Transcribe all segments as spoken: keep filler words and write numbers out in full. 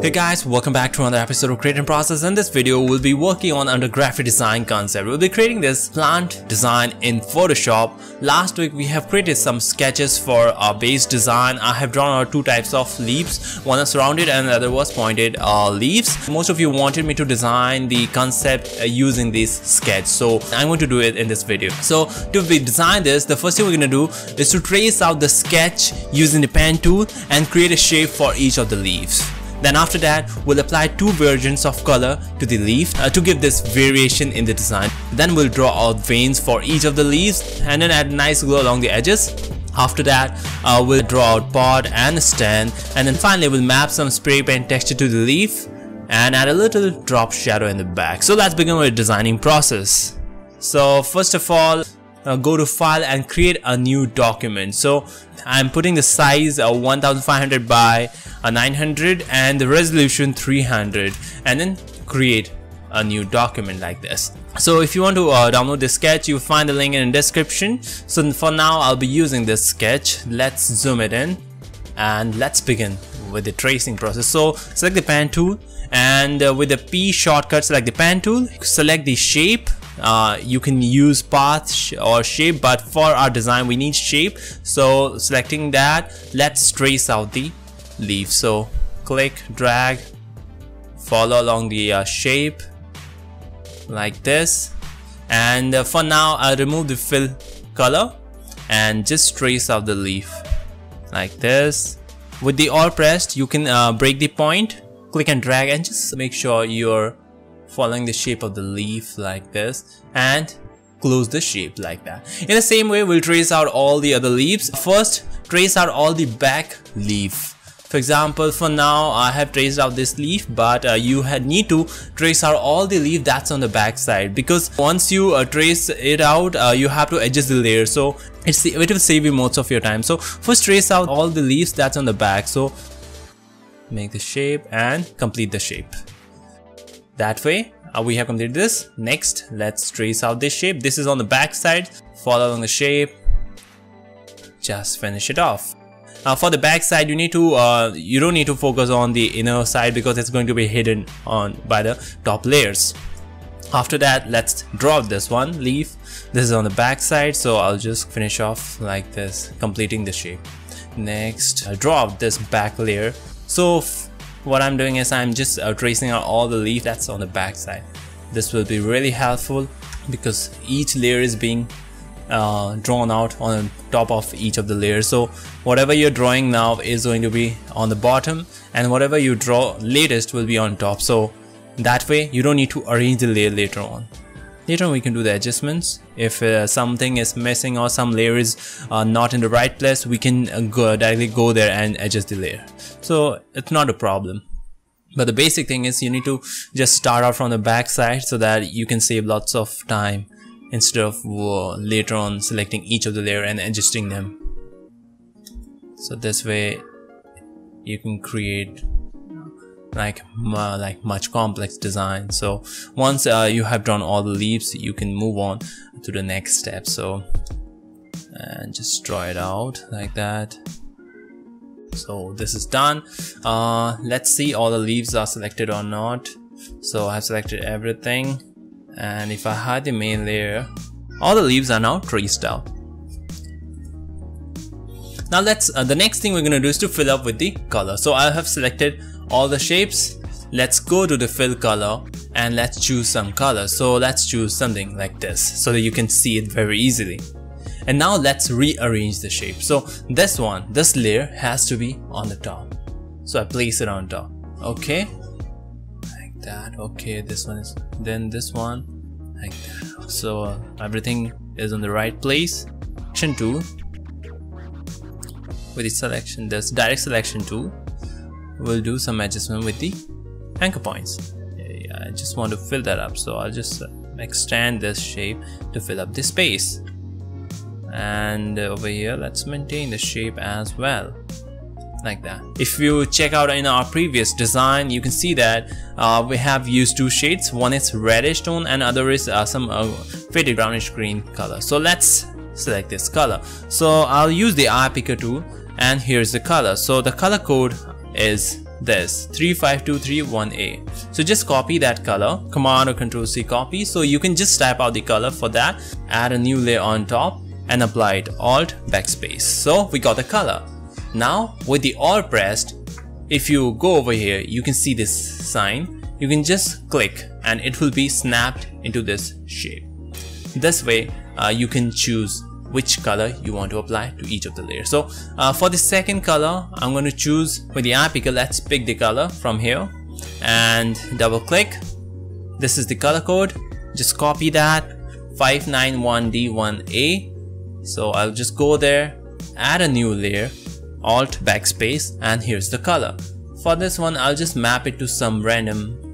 Hey guys, welcome back to another episode of Creating Process. In this video, we'll be working on under graphic design concept. We'll be creating this plant design in Photoshop. Last week, we have created some sketches for our base design. I have drawn out two types of leaves. One is rounded and the other was pointed uh, leaves. Most of you wanted me to design the concept uh, using this sketch. So I'm going to do it in this video. So to be design this, the first thing we're going to do is to trace out the sketch using the pen tool and create a shape for each of the leaves. Then after that, we'll apply two versions of color to the leaf uh, to give this variation in the design. Then we'll draw out veins for each of the leaves and then add nice glow along the edges. After that, uh, we'll draw out pod and stand, and then finally we'll map some spray paint texture to the leaf and add a little drop shadow in the back. So let's begin with the designing process. So first of all, Uh, go to file and create a new document. So I'm putting the size uh, fifteen hundred by nine hundred and the resolution three hundred, and then create a new document like this. So if you want to uh, download this sketch, you'll find the link in the description. So for now, I'll be using this sketch. Let's zoom it in and let's begin with the tracing process. So select the pen tool and uh, with the P shortcut, select the pen tool, select the shape. Uh, you can use path sh or shape, but for our design we need shape, so selecting that, let's trace out the leaf. So click, drag, follow along the uh, shape like this, and uh, for now I'll remove the fill color and just trace out the leaf like this. With the alt pressed, you can uh, break the point, click and drag, and just make sure you're following the shape of the leaf like this, and close the shape like that. In the same way, we'll trace out all the other leaves. First, trace out all the back leaf. For example, for now I have traced out this leaf, but uh, you had need to trace out all the leaf that's on the back side, because once you uh, trace it out, uh, you have to adjust the layer, so it's, it will save you most of your time. So first trace out all the leaves that's on the back. So make the shape and complete the shape. That way uh, we have completed this. Next, let's trace out this shape. This is on the back side. Follow along the shape, just finish it off. Uh, for the back side, you need to uh, you don't need to focus on the inner side because it's going to be hidden on by the top layers. After that, let's draw this one leaf. This is on the back side, so I'll just finish off like this, completing the shape. Next, I'll draw this back layer. So what I'm doing is I'm just uh, tracing out all the leaf that's on the back side. This will be really helpful because each layer is being uh, drawn out on top of each of the layers. So whatever you're drawing now is going to be on the bottom, and whatever you draw latest will be on top. So that way you don't need to arrange the layer later on. Later on we can do the adjustments. If uh, something is missing or some layer is uh, not in the right place, we can uh, go, directly go there and adjust the layer. So it's not a problem. But the basic thing is you need to just start out from the back side so that you can save lots of time instead of uh, later on selecting each of the layer and adjusting them. So this way you can create like uh, like much complex design. So once uh, you have drawn all the leaves, you can move on to the next step. So and just draw it out like that. So this is done. Uh, let's see all the leaves are selected or not. So I've selected everything, and if I hide the main layer, all the leaves are now traced out. Now let's uh, the next thing we're gonna do is to fill up with the color. So I have selected all the shapes. Let's go to the fill color and let's choose some color. So let's choose something like this so that you can see it very easily. And now let's rearrange the shape. So this one, this layer has to be on the top. So I place it on top. Okay. Like that. Okay. This one is, then this one like that. So uh, everything is on the right place. Selection tool. With the selection, this direct selection tool, we'll do some adjustment with the anchor points. Yeah, I just want to fill that up. So I'll just extend this shape to fill up this space. And over here, let's maintain the shape as well, like that. If you check out in our previous design, you can see that uh, we have used two shades. One is reddish tone and other is uh, some uh, faded brownish green color. So let's select this color. So I'll use the eye picker tool, and here's the color. So the color code is this three five two three one A. So just copy that color, command or control C copy. So you can just type out the color for that, add a new layer on top and apply it, alt backspace. So we got the color. Now with the alt pressed, if you go over here, you can see this sign. You can just click and it will be snapped into this shape. This way uh, you can choose which color you want to apply to each of the layers. So uh, for the second color, I'm going to choose for the apical. Let's pick the color from here and double click. This is the color code. Just copy that five nine one D one A. So I'll just go there, add a new layer, alt backspace, and here's the color. For this one, I'll just map it to some random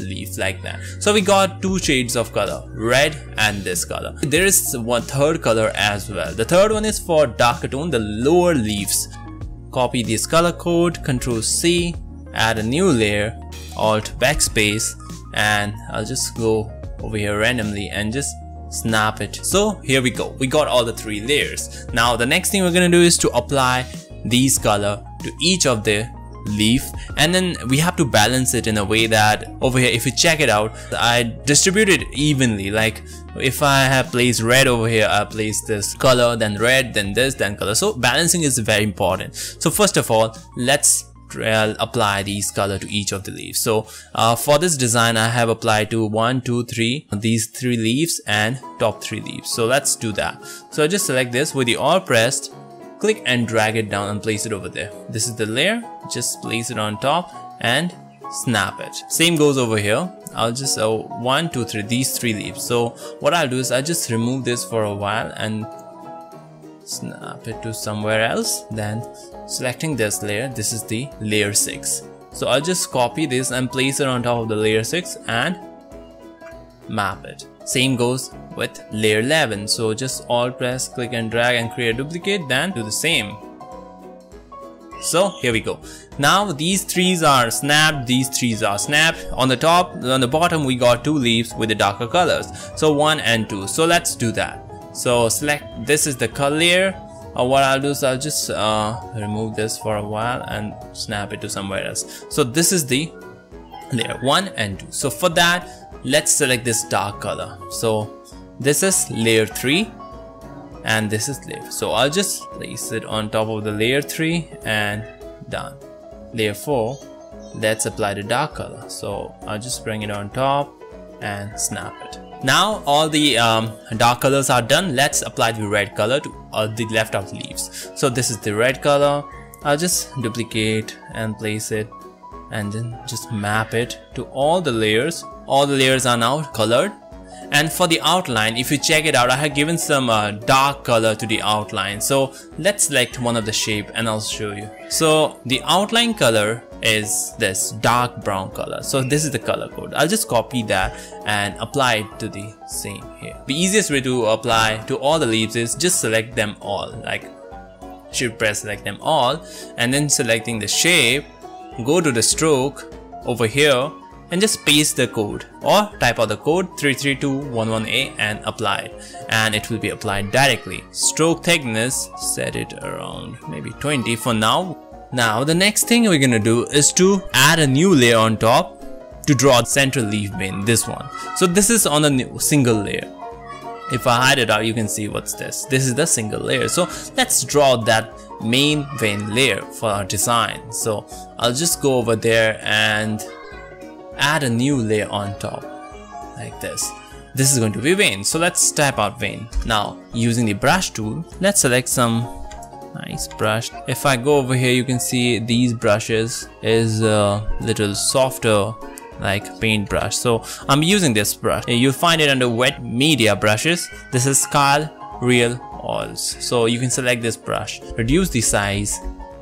leaf like that. So we got two shades of color, red and this color. There is one third color as well. The third one is for darker tone, the lower leaves. Copy this color code, control C, add a new layer, alt backspace, and I'll just go over here randomly and just snap it. So here we go, we got all the three layers. Now the next thing we're gonna do is to apply these color to each of the leaf, and then we have to balance it in a way that over here, if you check it out, I distribute it evenly. Like if I have placed red over here, I place this color, then red, then this, then color. So balancing is very important. So first of all, let's uh, apply these color to each of the leaves. So uh, for this design, I have applied to one, two, three, these three leaves and top three leaves. So let's do that. So I just select this with the alt pressed. Click and drag it down and place it over there. This is the layer, just place it on top and snap it. Same goes over here. I'll just uh, one, two, three, these three leaves. So what I'll do is I'll just remove this for a while and snap it to somewhere else. Then selecting this layer, this is the layer six. So I'll just copy this and place it on top of the layer six and map it. Same goes with layer eleven. So just alt press, click and drag and create a duplicate, then do the same. So here we go. Now these trees are snapped, these trees are snapped. On the top, on the bottom, we got two leaves with the darker colors. So one and two. So let's do that. So select, this is the color layer. Uh, what I'll do is I'll just uh, remove this for a while and snap it to somewhere else. So this is the layer one and two. So for that, let's select this dark color. So this is layer three and this is layer. So I'll just place it on top of the layer three and done. Layer four, let's apply the dark color. So I'll just bring it on top and snap it. Now all the um, dark colors are done. Let's apply the red color to uh, the left of the leaves. So this is the red color. I'll just duplicate and place it and then just map it to all the layers. All the layers are now colored. And for the outline, if you check it out, I have given some uh, dark color to the outline. So let's select one of the shape and I'll show you. So the outline color is this dark brown color. So this is the color code. I'll just copy that and apply it to the same here. The easiest way to apply to all the leaves is just select them all. Like shift press, select them all, and then selecting the shape, go to the stroke over here and just paste the code or type out the code three three two one one A and apply it, and it will be applied directly. Stroke thickness, set it around maybe twenty for now. Now the next thing we're gonna do is to add a new layer on top to draw the central leaf vein, this one. So this is on a new single layer. If I hide it out, you can see what's this. This is the single layer. So let's draw that main vein layer for our design. So I'll just go over there and add a new layer on top like this. This is going to be vein. So let's type out vein. Now using the brush tool, let's select some nice brush. If I go over here, you can see these brushes is a little softer like paint brush. So I'm using this brush. You'll find it under wet media brushes. This is Scal Real Oils. So you can select this brush, reduce the size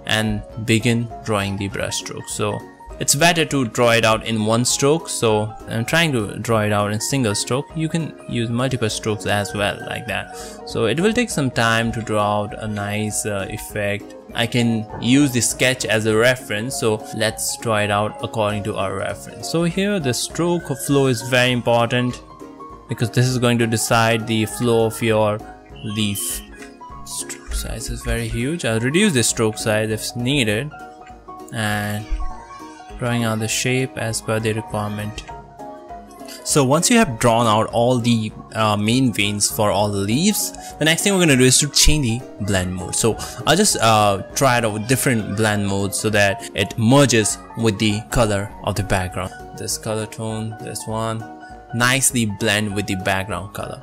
and begin drawing the brush stroke. So it's better to draw it out in one stroke. So I'm trying to draw it out in single stroke. You can use multiple strokes as well like that. So it will take some time to draw out a nice uh, effect. I can use the sketch as a reference. So let's draw it out according to our reference. So here the stroke flow is very important because this is going to decide the flow of your leaf. Stroke size is very huge. I'll reduce the stroke size if needed and drawing out the shape as per the requirement. So once you have drawn out all the uh, main veins for all the leaves, the next thing we're going to do is to change the blend mode. So I'll just uh, try it out with different blend modes so that it merges with the color of the background. This color tone, this one, nicely blend with the background color.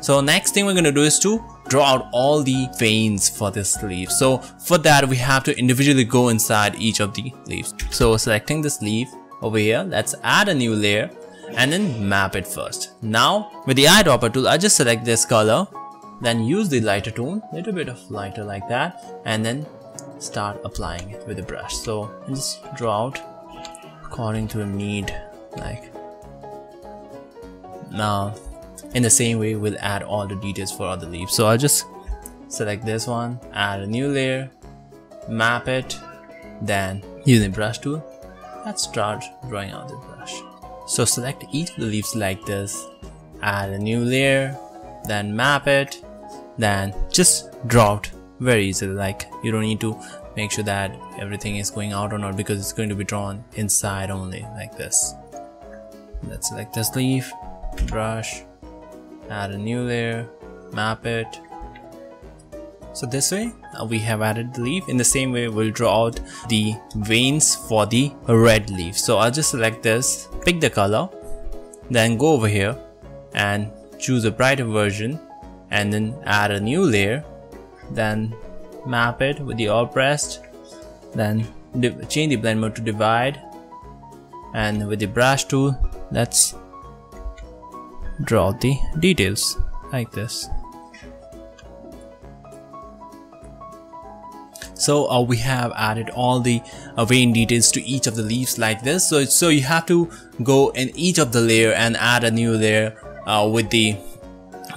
So next thing we're going to do is to draw out all the veins for this leaf. So for that, we have to individually go inside each of the leaves. So selecting this leaf over here, let's add a new layer and then map it first. Now with the eyedropper tool, I just select this color, then use the lighter tone, little bit of lighter like that, and then start applying it with the brush. So just draw out according to a need. Like now, in the same way, we'll add all the details for other leaves. So I'll just select this one, add a new layer, map it, then use the brush tool. Let's start drawing out the brush. So select each of the leaves like this, add a new layer, then map it, then just draw out very easily. Like, you don't need to make sure that everything is going out or not, because it's going to be drawn inside only like this. Let's select this leaf, brush, add a new layer, map it. So this way uh, we have added the leaf. In the same way, we'll draw out the veins for the red leaf. So I'll just select this, pick the color, then go over here and choose a brighter version, and then add a new layer, then map it with the alt pressed, then change the blend mode to divide, and with the brush tool, let's draw the details like this. So uh, we have added all the uh, vein details to each of the leaves like this. So, so you have to go in each of the layer and add a new layer uh, with the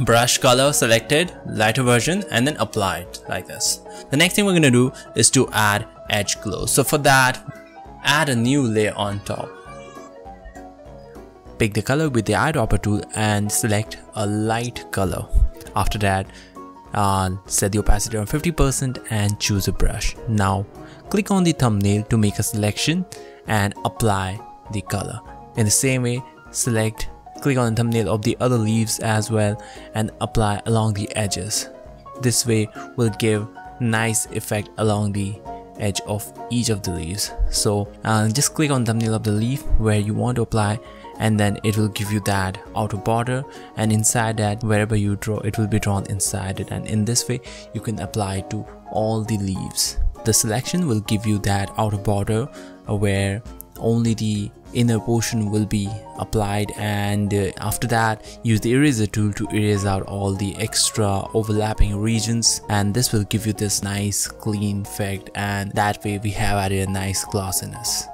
brush color selected, lighter version, and then apply it like this. The next thing we're going to do is to add edge glow. So for that, add a new layer on top. Pick the color with the eyedropper tool and select a light color. After that, Uh, set the opacity on fifty percent and choose a brush. Now click on the thumbnail to make a selection and apply the color. In the same way, select, click on the thumbnail of the other leaves as well and apply along the edges. This way will give nice effect along the edge of each of the leaves. So uh, just click on the thumbnail of the leaf where you want to apply, and then it will give you that outer border, and inside that, wherever you draw, it will be drawn inside it. And in this way, you can apply it to all the leaves. The selection will give you that outer border where only the inner portion will be applied, and uh, after that, use the eraser tool to erase out all the extra overlapping regions, and this will give you this nice clean effect, and that way we have added a nice glossiness.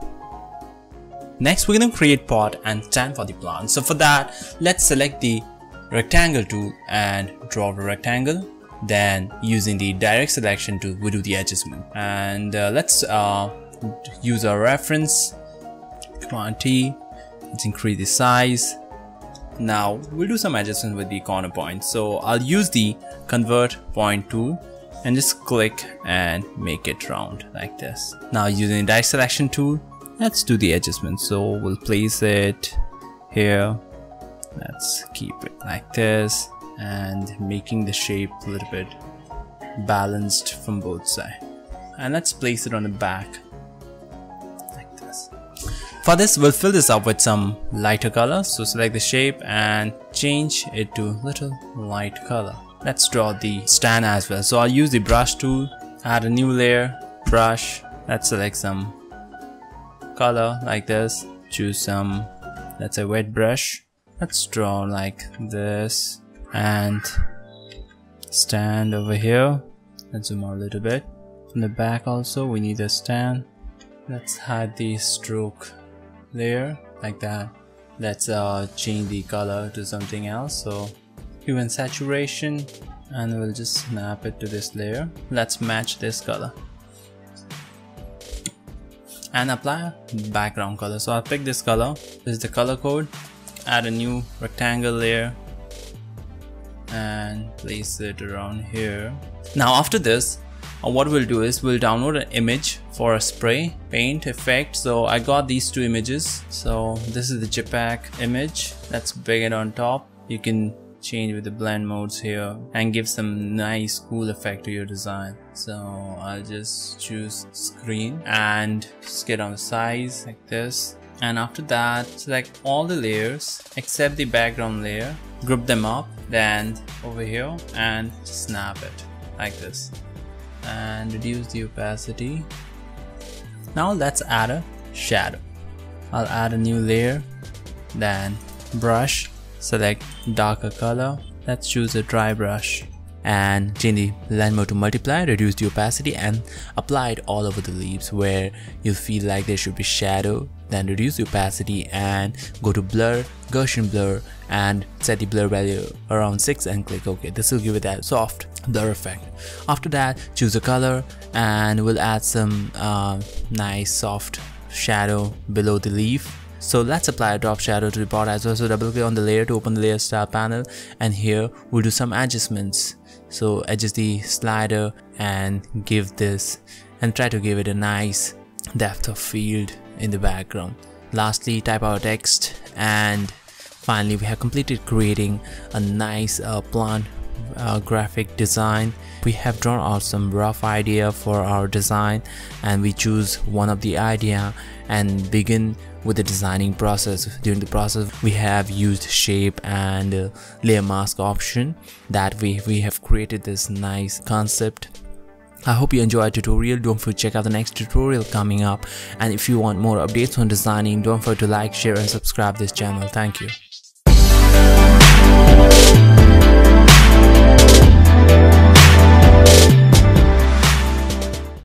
Next, we're going to create pot and stand for the plant. So for that, let's select the rectangle tool and draw a rectangle. Then using the direct selection tool, we do the adjustment. And uh, let's uh, use our reference, Command T, let's increase the size. Now we'll do some adjustment with the corner point. So I'll use the convert point tool and just click and make it round like this. Now using the direct selection tool, let's do the adjustment. So we'll place it here, let's keep it like this, and making the shape a little bit balanced from both sides, and let's place it on the back like this. For this, we'll fill this up with some lighter color. So select the shape and change it to little light color. Let's draw the stand as well. So I'll use the brush tool, add a new layer, brush, let's select some color like this, choose some, let's say wet brush, let's draw like this, and stand over here. Let's zoom out a little bit. In the back also we need a stand. Let's hide the stroke layer like that. Let's uh, change the color to something else. So hue and saturation, and we'll just snap it to this layer. Let's match this color and apply background color. So I'll pick this color, this is the color code, add a new rectangle layer and place it around here. Now after this, what we'll do is we'll download an image for a spray paint effect. So I got these two images. So this is the JPEG image. Let's bring it on top. You can change with the blend modes here and give some nice cool effect to your design. So I'll just choose screen and just get on the size like this. And after that, select all the layers except the background layer, group them up, then over here and snap it like this and reduce the opacity. Now let's add a shadow. I'll add a new layer, then brush, select darker color. Let's choose a dry brush and change the blend mode to multiply, reduce the opacity and apply it all over the leaves where you'll feel like there should be shadow. Then reduce the opacity and go to blur, Gaussian blur, and set the blur value around six and click OK. This will give it that soft blur effect. After that, choose a color and we'll add some uh, nice soft shadow below the leaf. So let's apply a drop shadow to the pot as well. So double click on the layer to open the layer style panel, and here we'll do some adjustments. So adjust the slider and give this and try to give it a nice depth of field in the background. Lastly, type our text, and finally we have completed creating a nice uh, plant uh, graphic design. We have drawn out some rough idea for our design and we choose one of the idea and begin with the designing process. During the process we have used shape and uh, layer mask option that we, we have created this nice concept. I hope you enjoyed the tutorial. Don't forget to check out the next tutorial coming up, and if you want more updates on designing, don't forget to like, share and subscribe this channel. Thank you.